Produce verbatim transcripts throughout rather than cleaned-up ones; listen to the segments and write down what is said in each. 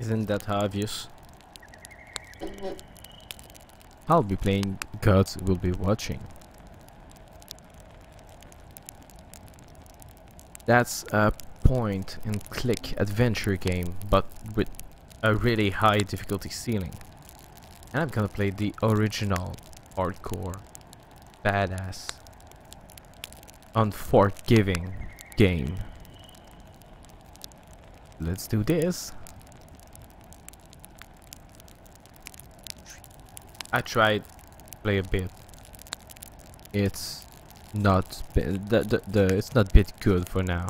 Isn't that obvious? I'll be playing Gods Will Be Watching. That's a point and click adventure game, but with a really high difficulty ceiling. And I'm gonna play the original hardcore, badass, unforgiving game. Let's do this. I tried to play a bit. It's not the, the, the it's not bit good for now.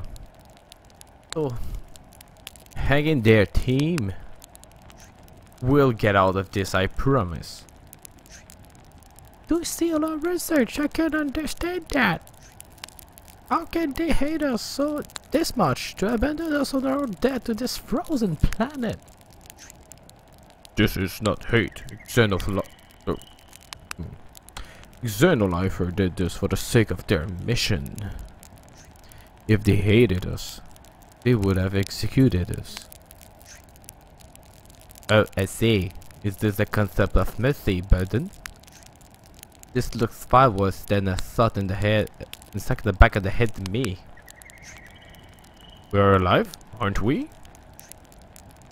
So hang in there, team. We'll get out of this, I promise. You steal our research, I can't understand that. How can they hate us so this much to abandon us on our own death to this frozen planet? This is not hate, Xenolifer. Oh. Xenolifer did this for the sake of their mission. If they hated us, they would have executed us. Oh, I see. Is this a concept of mercy, burden? This looks far worse than a shot in the head, a suck in the back of the head to me. We're alive, aren't we?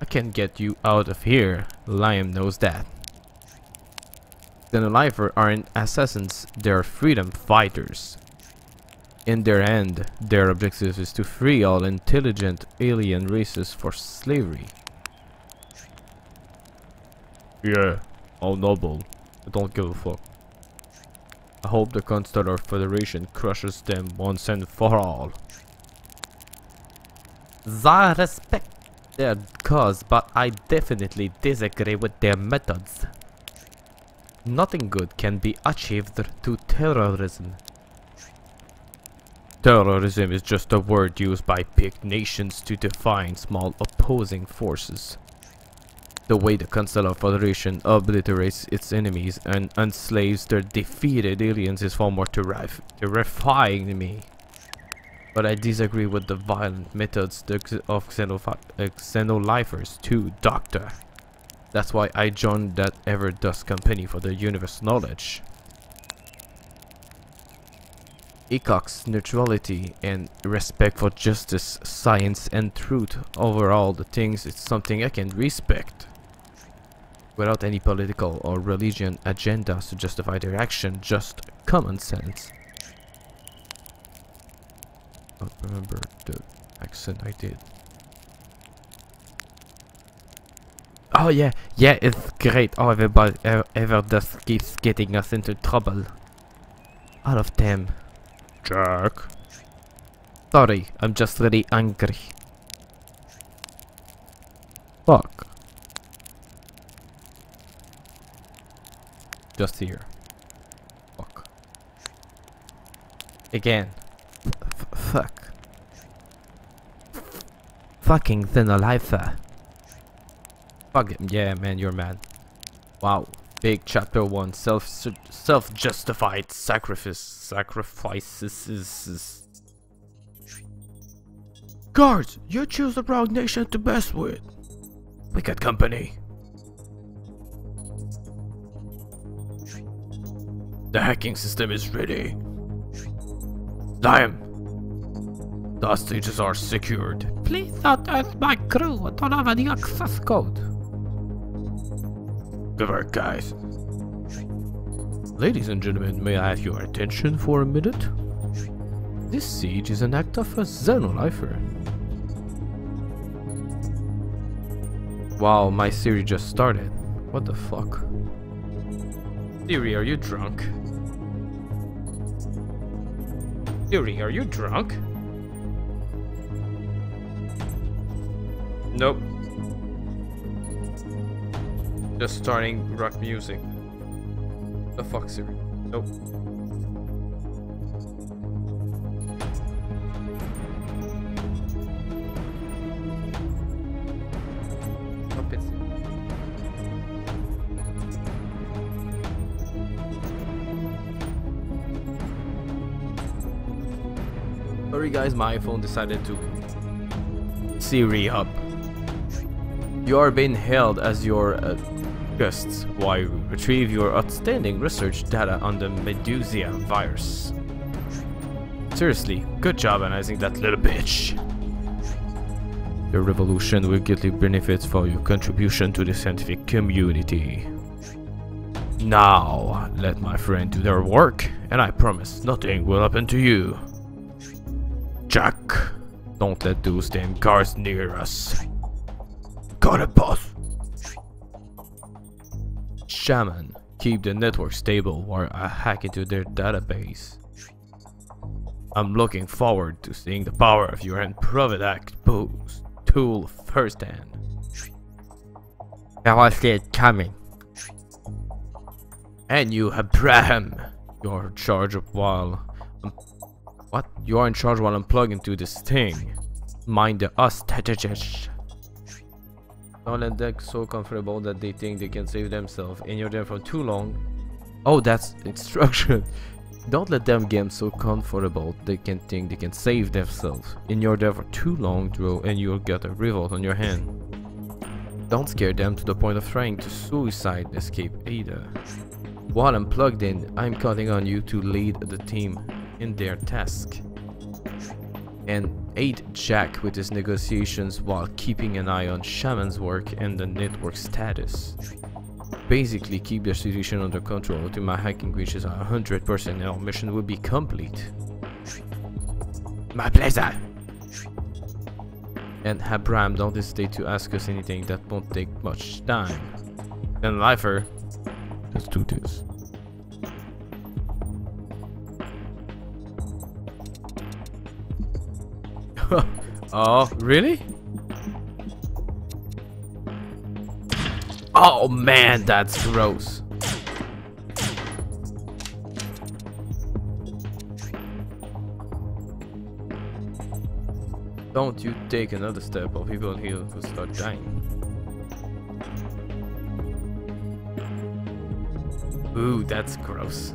I can get you out of here. Liam knows that. The Nelipher aren't assassins, they're freedom fighters. In their end, their objective is to free all intelligent alien races for slavery. Yeah, all noble. I don't give a fuck. I hope the Constellar Federation crushes them once and for all. I respect their cause, but I definitely disagree with their methods. Nothing good can be achieved through terrorism. Terrorism is just a word used by big nations to define small opposing forces. The way the Constellar Federation obliterates its enemies and enslaves their defeated aliens is far more terrif terrifying to me. But I disagree with the violent methods of Xenolifers too, Doctor. That's why I joined that Everdust company for the universe knowledge. Ecox, neutrality and respect for justice, science and truth. Overall the things, it's something I can respect. Without any political or religion agendas to justify their action, just common sense. I don't remember the accent I did. Oh yeah, yeah, it's great. Oh, everybody, Everdust keeps getting us into trouble. All of them. Jack. Sorry, I'm just really angry. Fuck. Just here. Fuck. Again. F fuck. Fucking Xenolifer. Fuck him. Yeah, man, you're mad. Wow. Big chapter one, self self justified sacrifice sacrifices. Guards, you choose the wrong nation to best with. We got company. The hacking system is ready. Damn. The hostages are secured. Please don't hurt my crew. I don't have any access code. Good work, guys. Ladies and gentlemen, may I have your attention for a minute? This siege is an act of a Xenolifer. Wow, my Siri just started. What the fuck? Siri, are you drunk? Siri, are you drunk? Nope. Just starting rock music. The fuck, Siri? Nope. Puppets. Sorry guys, my iPhone decided to Siri up. You are being held as your uh, guests while you retrieve your outstanding research data on the Medusa virus. Seriously, good job analyzing that little bitch. Your revolution will greatly benefit for your contribution to the scientific community. Now, let my friend do their work, and I promise nothing will happen to you. Jack, don't let those damn cars near us. Got it, boss. Shaman, keep the network stable while I hack into their database. I'm looking forward to seeing the power of your unproven act boost tool firsthand. I was it coming. And you, Abraham, you're in charge while um, what? You're in charge while I'm plugged into this thing. Mind the us. Don't let them so comfortable that they think they can save themselves, and you're there for too long. Oh, that's instruction. Don't let them get so comfortable they can think they can save themselves. In your there for too long, Drew, and you'll get a revolt on your hand. Don't scare them to the point of trying to suicide escape either. While I'm plugged in, I'm counting on you to lead the team in their task. And aid Jack with his negotiations while keeping an eye on Shaman's work and the network status. Basically keep the situation under control till my hacking reaches one hundred percent and our mission will be complete. My pleasure! And Abraham, don't hesitate to ask us anything that won't take much time. And Nelipher, let's do this. Oh, really? Oh man, that's gross. Don't you take another step or people here will start dying. Ooh, that's gross.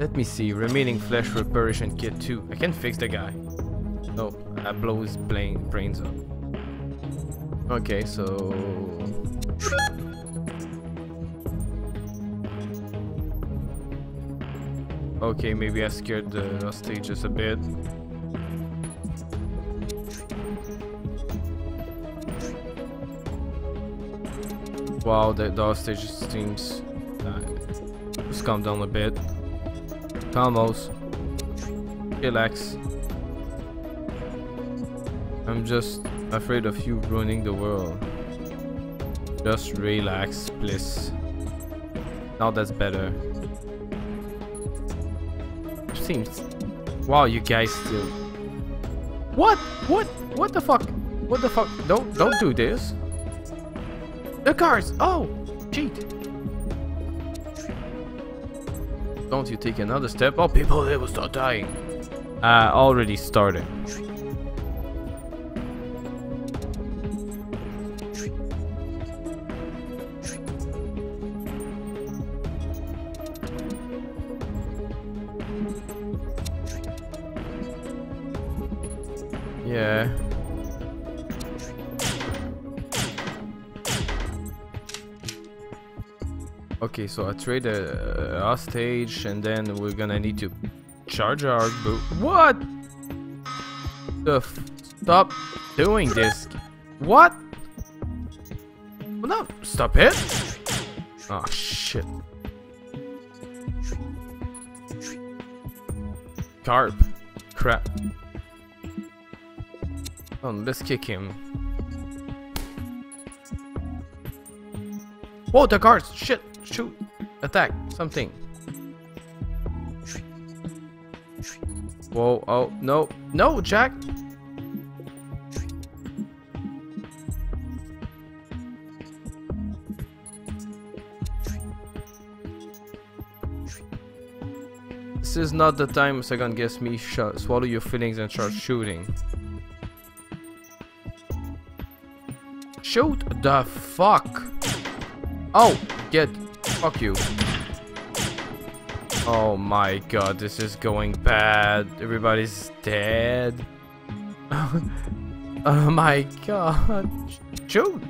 Let me see, remaining flesh reparation kit two. I can fix the guy. No, I blow his brains up. Okay, so... okay, maybe I scared the hostages a bit. Wow, the, the hostages seems... Uh, just calm down a bit. Calmos, relax. I'm just afraid of you ruining the world. Just relax, please. Now that's better. Seems. Wow, you guys still. What? What? What the fuck? What the fuck? Don't don't do this. The cars. Oh, cheat. Don't you take another step? Oh, people, they will start dying. I uh, already started. Yeah. Okay, so I trade a hostage and then we're gonna need to charge our boot. What? The f stop doing this. What? Well, no, stop it. Oh, shit. Carp. Crap. Oh, let's kick him. Whoa, the guards! Shit! Shoot! Attack! Something! Whoa, oh, no! No, Jack! This is not the time second guess me, shut, swallow your feelings and start shooting. Shoot the fuck! Oh, get, fuck you. Oh my god, this is going bad. Everybody's dead. Oh my god. Shoot!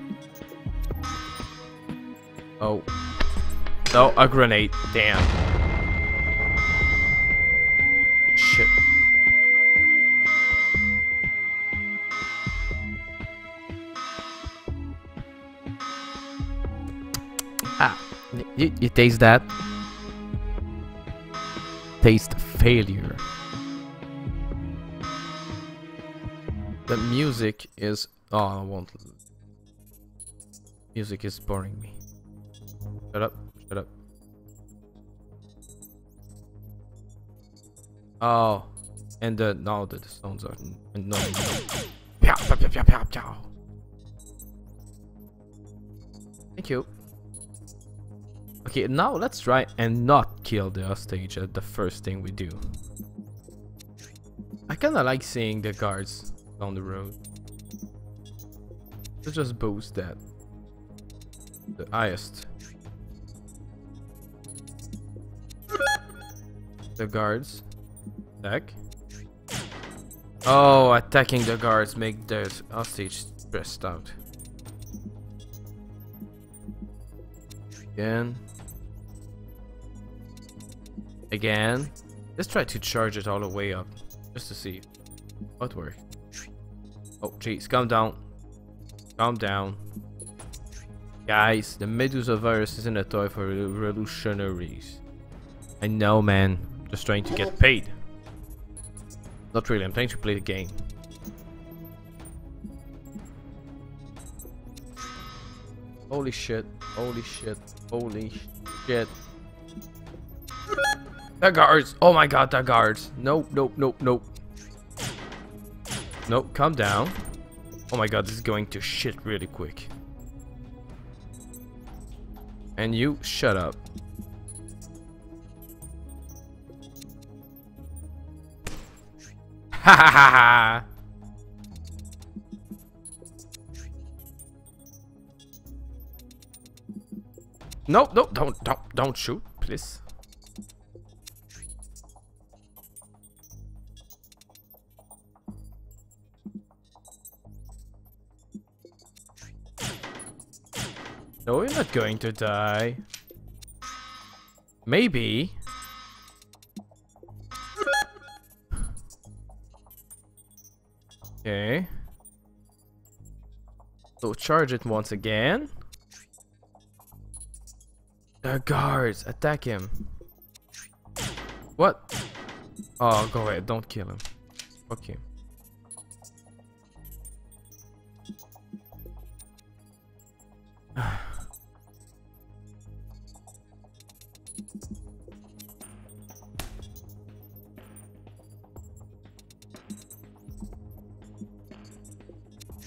Oh. Oh, a grenade. Damn. Shit. Ah. You, you taste that? Taste failure. The music is... Oh, I won't... Music is boring me. Shut up. Shut up. Oh. And the... Now the sounds are annoying. Thank you. Okay, now let's try and not kill the hostage at the first thing we do. I kinda like seeing the guards down the road. Let's just boost that. The highest. The guards. Attack. Oh, attacking the guards make the hostage stressed out. Again. Again, let's try to charge it all the way up, just to see what works. Oh jeez, calm down, calm down, guys. The Medusa virus isn't a toy for revolutionaries. I know, man. Just trying to get paid. Not really. I'm trying to play the game. Holy shit! Holy shit! Holy shit! The guards! Oh my god, the guards! Nope, nope, nope, nope. Nope, calm down. Oh my god, this is going to shit really quick. And you, shut up. Ha ha ha ha! Nope, nope, don't, don't, don't shoot, please. No, you're not going to die. Maybe. Okay. So charge it once again. The guards, attack him. What? Oh, go ahead, don't kill him. Fuck him.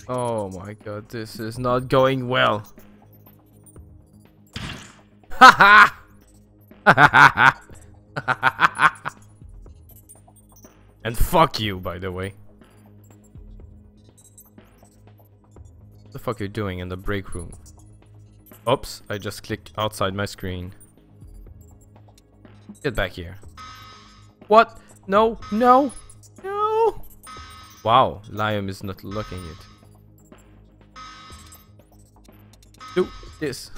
Oh my god, this is not going well. Ha ha! And fuck you, by the way. What the fuck are you doing in the break room? Oops, I just clicked outside my screen. Get back here. What? No, no, no! Wow, Liam is not looking at it. Do this.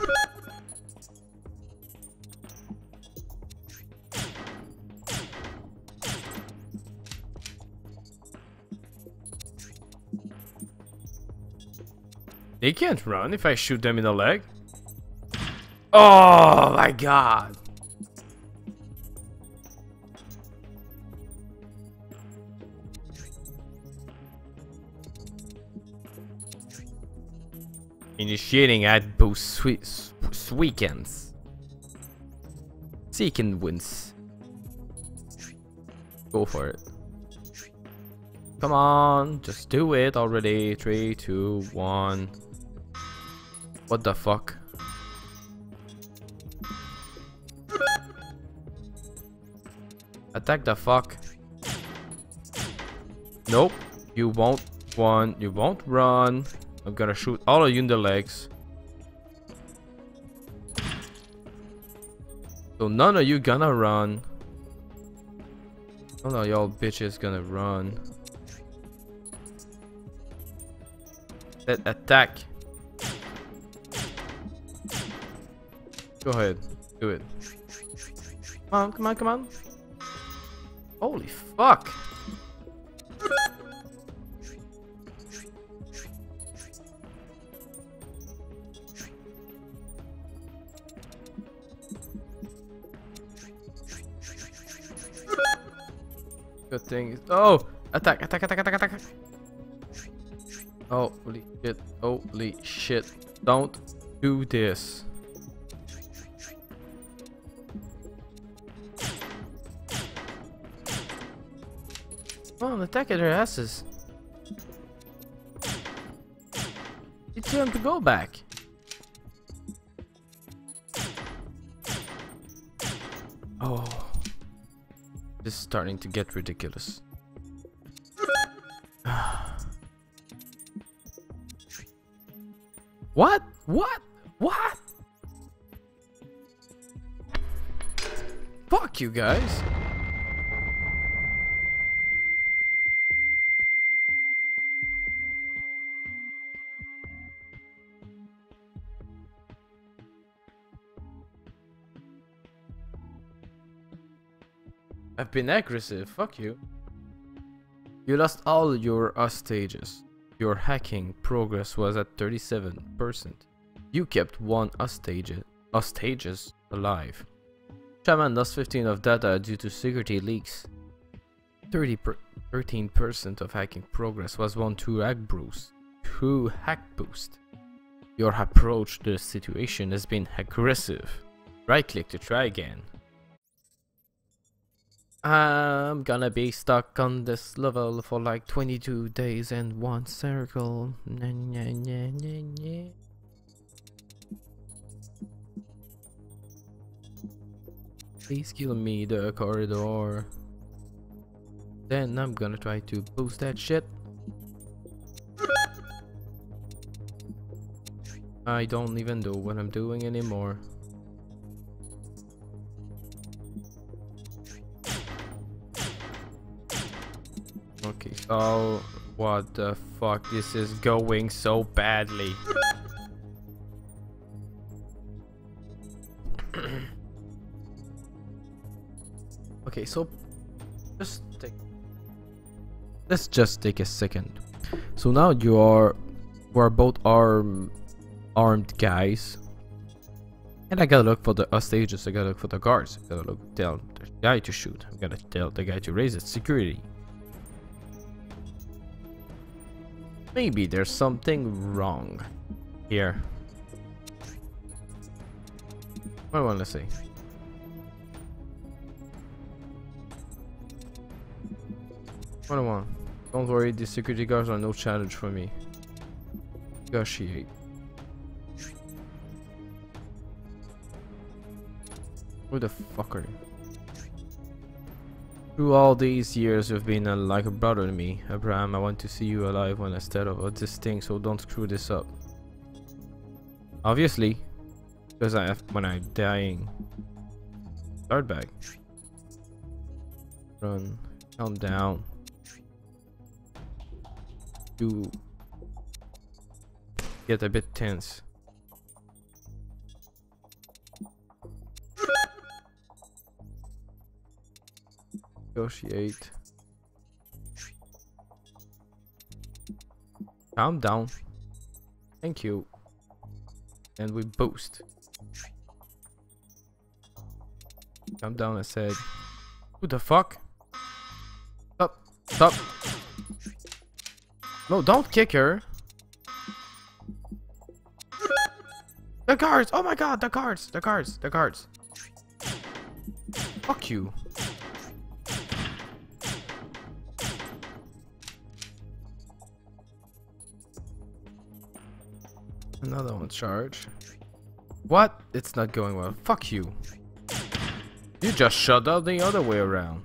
They can't run if I shoot them in the leg. Oh my god. Initiating at both sweekends. Seeking wins. Go for it. Come on, just do it already. Three, two, one. What the fuck? Attack the fuck. Nope. You won't run. You won't run. I'm gonna shoot all of you in the legs. So none of you gonna run. Oh no, y'all bitches gonna run. That attack. Go ahead, do it. Come on, come on, come on. Holy fuck. Good thing is, oh, attack, attack, attack, attack, attack. Holy shit, holy shit. Don't do this. Come on, attack at their asses. It's time to go back. Oh. This is starting to get ridiculous. What? What? What? Fuck you guys. I've been aggressive, fuck you. You lost all your hostages. Your hacking progress was at thirty-seven percent. You kept one hostage, hostages alive. Shaman lost fifteen of data due to security leaks. thirteen percent of hacking progress was won to hack boost. To hack boost. Your approach to the situation has been aggressive. Right click to try again. I'm gonna be stuck on this level for like twenty-two days and one circle. Nah, nah, nah, nah, nah. Please kill me the corridor. Then I'm gonna try to boost that shit. I don't even know what I'm doing anymore. Okay. Oh, what the fuck? This is going so badly. Okay, so just take. Let's just take a second. So now you are, we're both arm, armed guys, and I gotta look for the hostages. I gotta look for the guards. I gotta look, tell the guy to shoot. I'm gonna tell the guy to raise it. Security. Maybe there's something wrong here. What do I want to say? What do I want? Don't worry, the security guards are no challenge for me. Negotiate. Who the fuck are you? Through all these years, you've been uh, like a brother to me. Abraham, I want to see you alive when I step out this thing, so don't screw this up. Obviously, because I have, when I'm dying. Start back. Run. Calm down. You get a bit tense. Negotiate. Calm down. Thank you. And we boost. Calm down, I said. Who the fuck? Stop. Stop. No, don't kick her. The guards! Oh my god, the guards! The guards! The guards! Fuck you. Another one charge. What? It's not going well. Fuck you. You just shut out the other way around.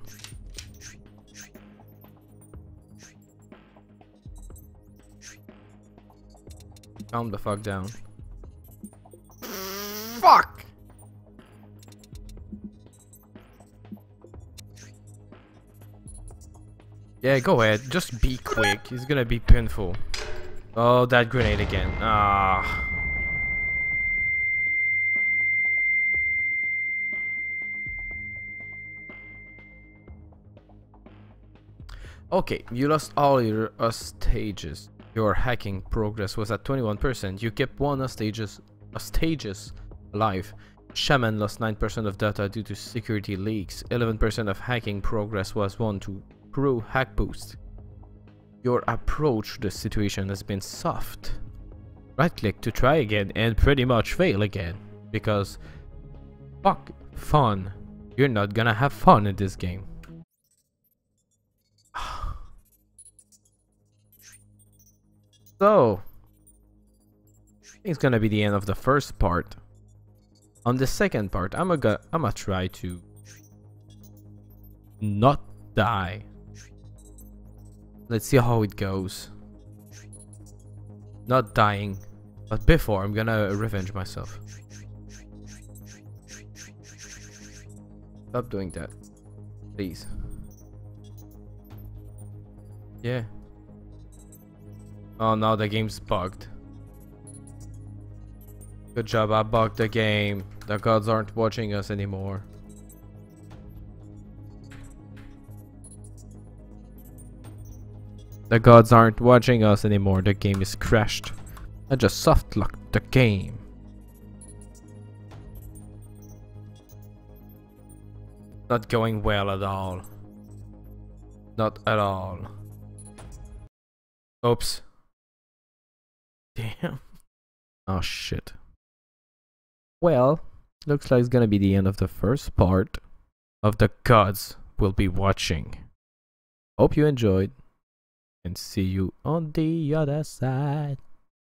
Calm the fuck down. Fuck! Yeah, go ahead. Just be quick. It's gonna be painful. Oh, that grenade again. Ah. Okay, you lost all your hostages. Your hacking progress was at twenty-one percent. You kept one hostages, hostages alive. Shaman lost nine percent of data due to security leaks. eleven percent of hacking progress was won to Pro Hack Boost. Your approach to the situation has been soft. Right-click to try again and pretty much fail again. Because fuck fun. You're not gonna have fun in this game. So, it's gonna be the end of the first part. On the second part, I'm gonna I'm gonna try to not die. Let's see how it goes. Not dying, but before I'm gonna revenge myself. Stop doing that, please. Yeah. Oh no, the game's bugged. Good job, I bugged the game. The gods aren't watching us anymore. The gods aren't watching us anymore. The game is crashed. I just soft-locked the game. Not going well at all. Not at all. Oops. Damn. Oh shit. Well, looks like it's gonna be the end of the first part of The Gods Will Be Watching. Hope you enjoyed, and see you on the other side.